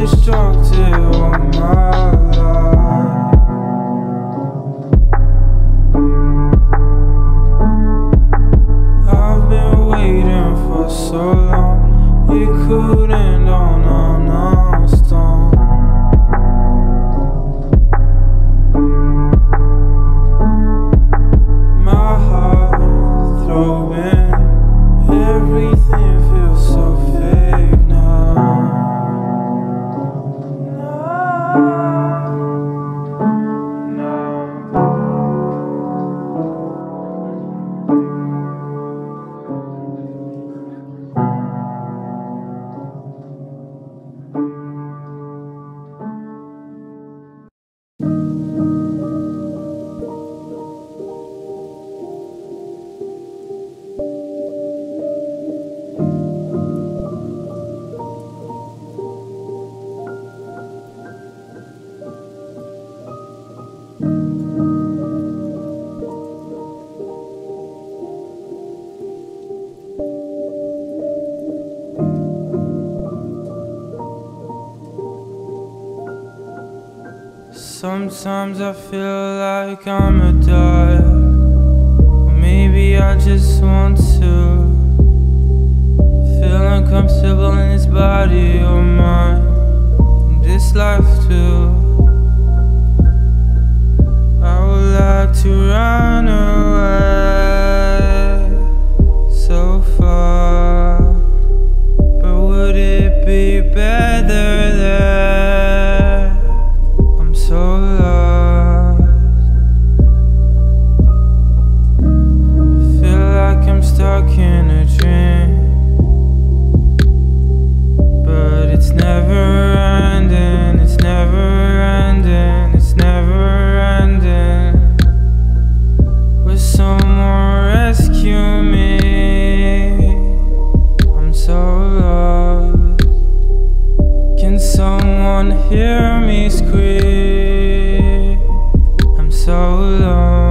destructive on my life. I've been waiting for so long. It could end on and on stone. My heart throbbing, everything feels so fake now. Sometimes I feel like I'm a die, or maybe I just want to feel uncomfortable in this body or mind, this life too. I would like to run away so far, but would it be better there? Hear me scream, I'm so alone.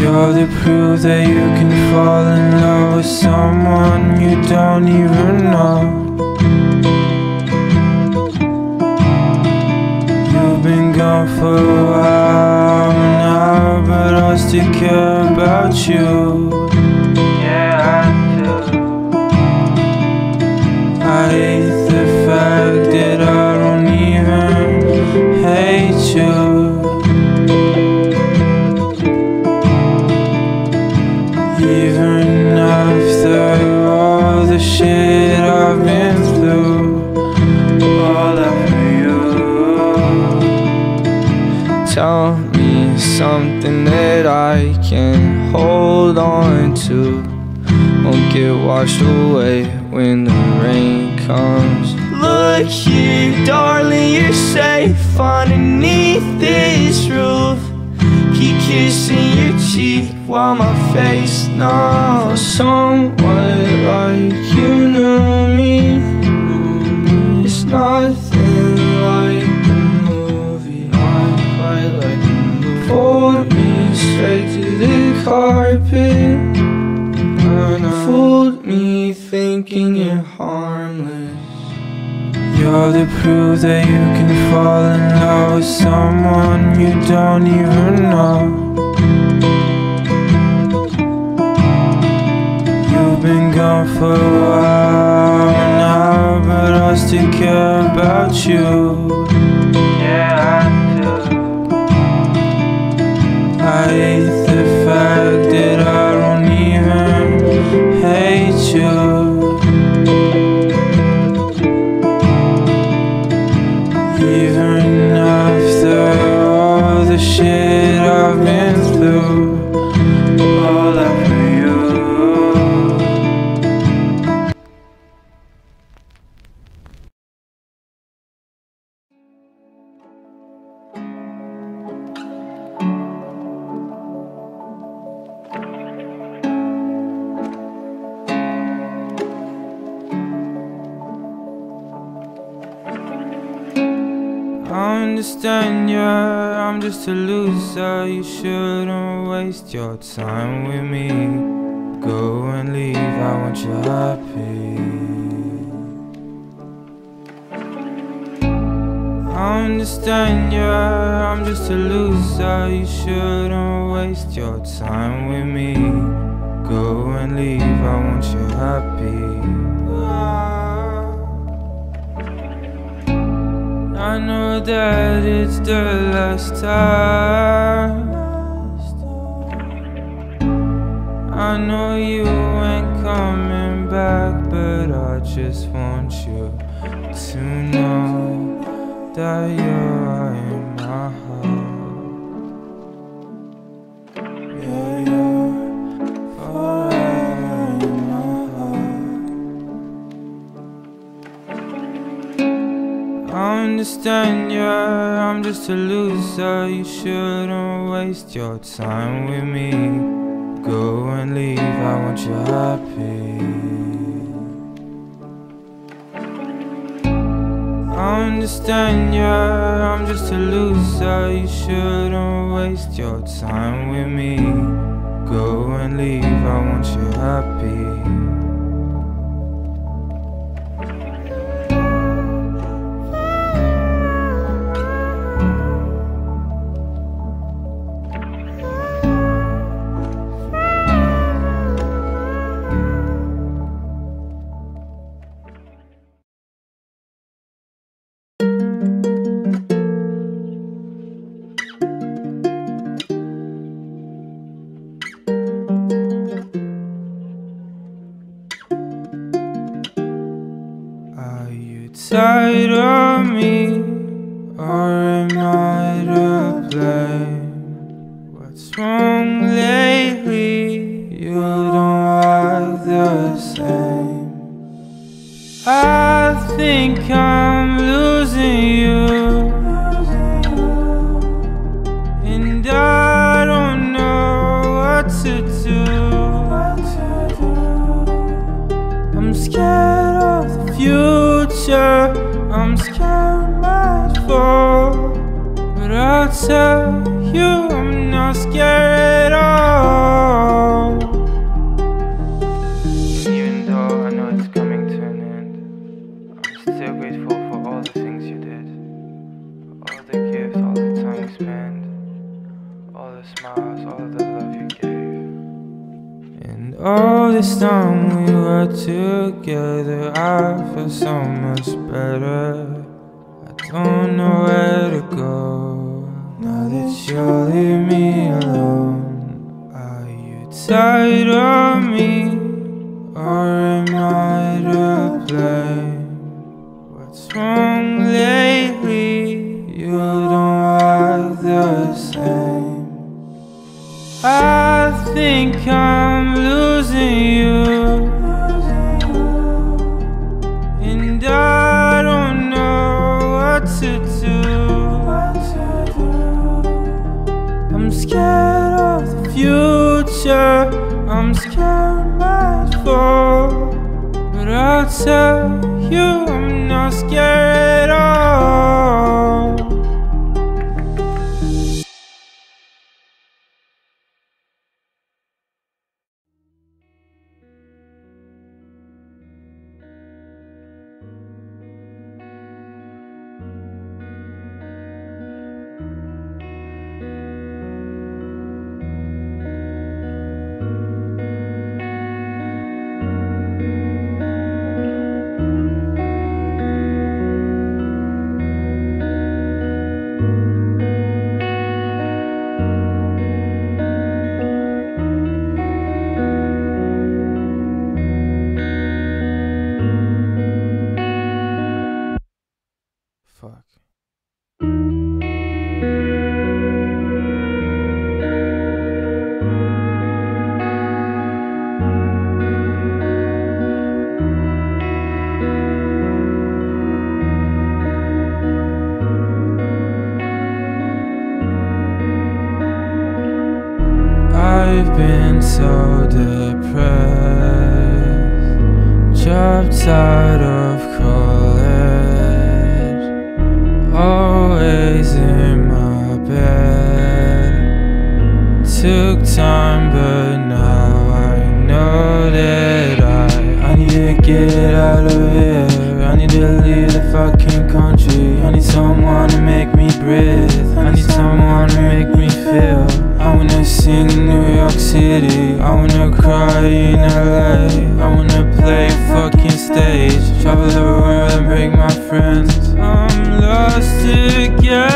You're the proof that you can fall in love with someone you don't even know. You've been gone for a while now, but I still care about you. Yeah, I do. I hate the fact that I don't even hate you. Even after all the shit I've been through, all after you. Tell me something that I can hold on to, won't get washed away when the rain comes. Look here, darling, you're safe underneath this roof. Keep kissing your cheek while my face now someone like you knew me. It's nothing like the movie, not quite like the movie. Pulled me straight to the carpet and fooled me thinking you're harmless. You're the proof that you can fall in love with someone you don't even know. You've been gone for a while now, but I still care about you. Yeah, I do. I hate the fact that I don't even hate you. Even after all the shit I've been through, all that for you. I understand, yeah, I'm just a loser. You shouldn't waste your time with me. Go and leave, I want you happy. I understand, yeah, I'm just a loser. You shouldn't waste your time with me. Go and leave, I want you happy. I know that it's the last time. I know you ain't coming back, but I just want you to know that you're in my heart. Yeah, you're forever in my heart. I understand, yeah, I'm just a loser. You shouldn't waste your time with me. Go and leave, I want you happy. I understand, yeah, I'm just a loser. You shouldn't waste your time with me. Go and leave, I want you happy. Tired of me, or am I to blame? What's wrong lately? You don't act the same. I think I'm losing you, and I don't know what to do. I'm scared of the future, I'm scared it might fall, but I'll tell you I'm not scared at all. Even though I know it's coming to an end, I'm still grateful for all the things you did, all the gifts, all the time spent, all the smiles, all the love you gave. And all this time we were together, I feel so much better. I don't know where to go now that you leave me alone. Are you tired of me, or am I to blame? What's wrong lately? You don't act the same. I think I'm losing you, and I don't know what to do. I'm scared of the future, sure I'm scared I might fall, but I'll tell you I'm not scared at all. I've been so depressed, dropped out of college, always in my bed. Took time, but now I know that I need to get out of here. I need to leave the fucking country. I need someone to make me breathe. I need someone to make me feel. I wanna sing in New York City, I wanna cry in LA, I wanna play a fucking stage, travel the world and break my friends. I'm lost again,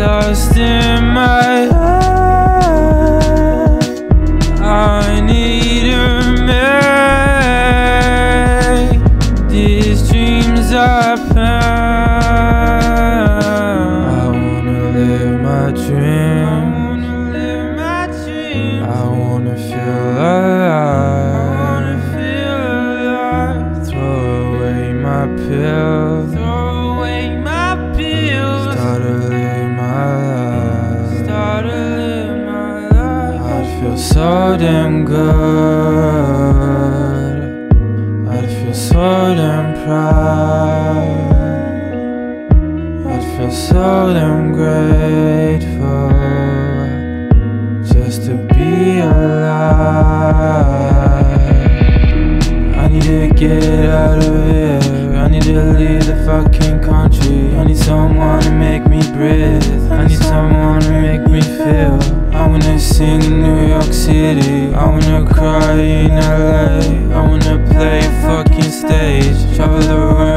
lost in my head. I need to make these dreams happen. Throw away my pills. Start to live my life. Start to live my life. I'd feel so damn good. I'd feel so damn proud. I'd feel so damn grateful just to be alive. I need to get out of here. I need to leave the fucking country. I need someone to make me breathe. I need someone to make me feel. I wanna sing in New York City, I wanna cry in LA, I wanna play a fucking stage, travel the world.